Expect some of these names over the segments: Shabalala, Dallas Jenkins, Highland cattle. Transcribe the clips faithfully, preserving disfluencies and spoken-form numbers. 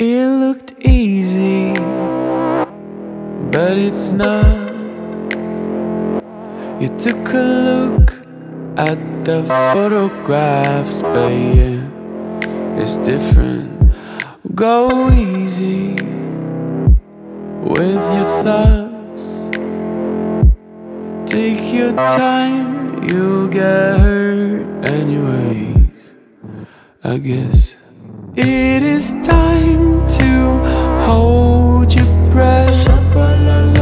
It looked easy, but it's not. You took a look at the photographs, but yeah, it's different. Go easy with your thoughts. Take your time, you'll get hurt anyways, I guess. It is time to hold your breath. Shabalala,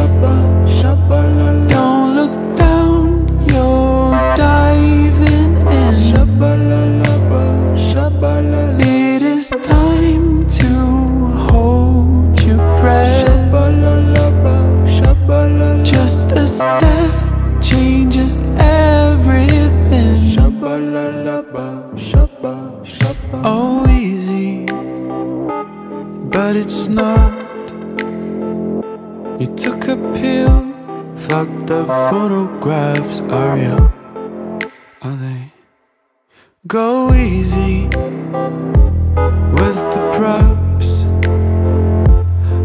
don't look down, you're diving in. Shabalala, it is time to hold your breath. Shabalala, just a step changes everything. Oh, but it's not. You took a pill, thought the photographs are real. Are they? Go easy with the props.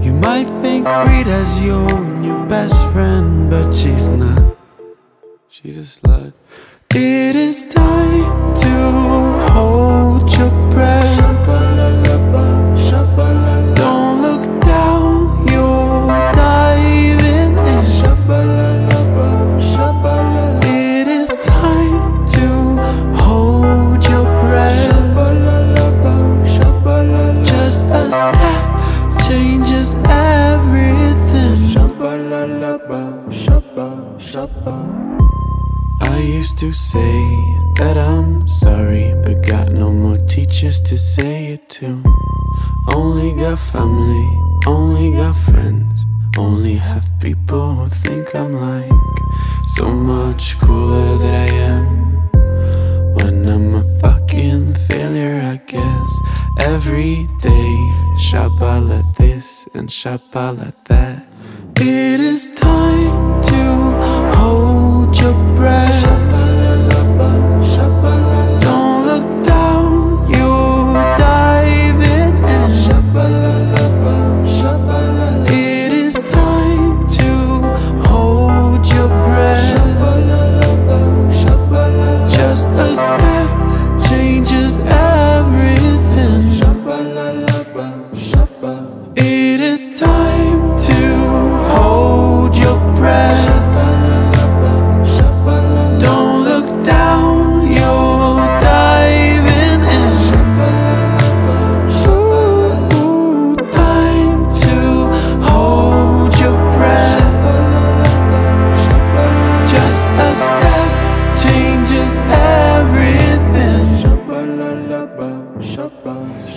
You might think Rita's your new best friend, but she's not. She's a slut. It is time to hold your breath. Changes everything. Shabalala, Shabalala, Shabalala. I used to say that I'm sorry, but got no more teachers to say it to. Only got family, only got friends, only have people who think I'm like so much cooler than I am. When I'm a fucking failure, I guess. Every day, Shabalala this and Shabalala that. It is time to hold your breath. Don't look down, you're diving in. It is time to hold your breath. Just a step changes everything. It is time to hold your breath. Don't look down, you're diving in. Ooh, time to hold your breath. Just a step changes everything.